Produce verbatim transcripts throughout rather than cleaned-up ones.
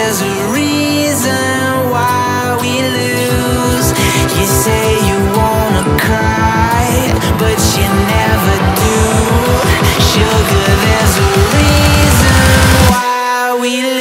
there's a reason why we lose. You say you wanna cry, but you never do. Sugar, there's a reason why we lose.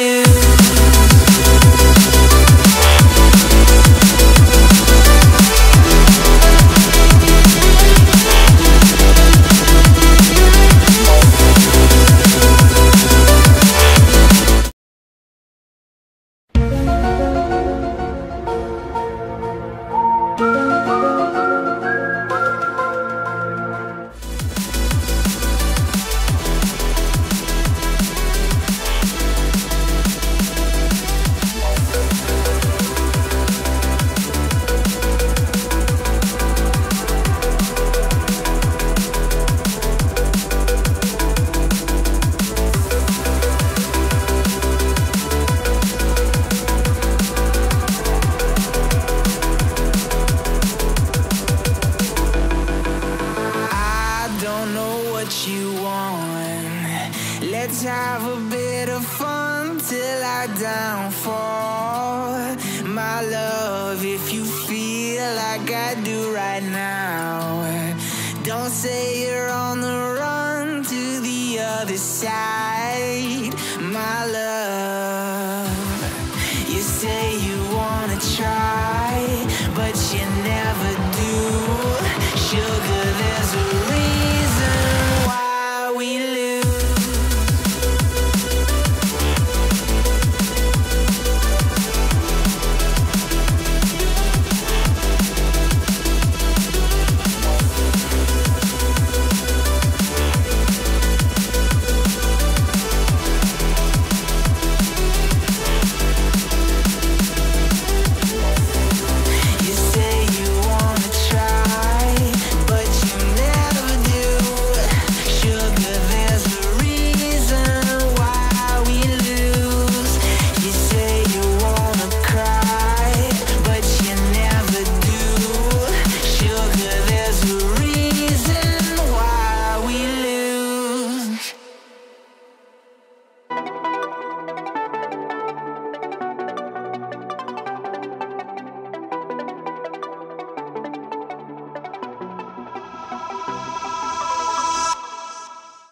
Let's have a bit of fun till I downfall. My love, if you feel like I do right now, don't say you're on the run to the other side. My love, you say you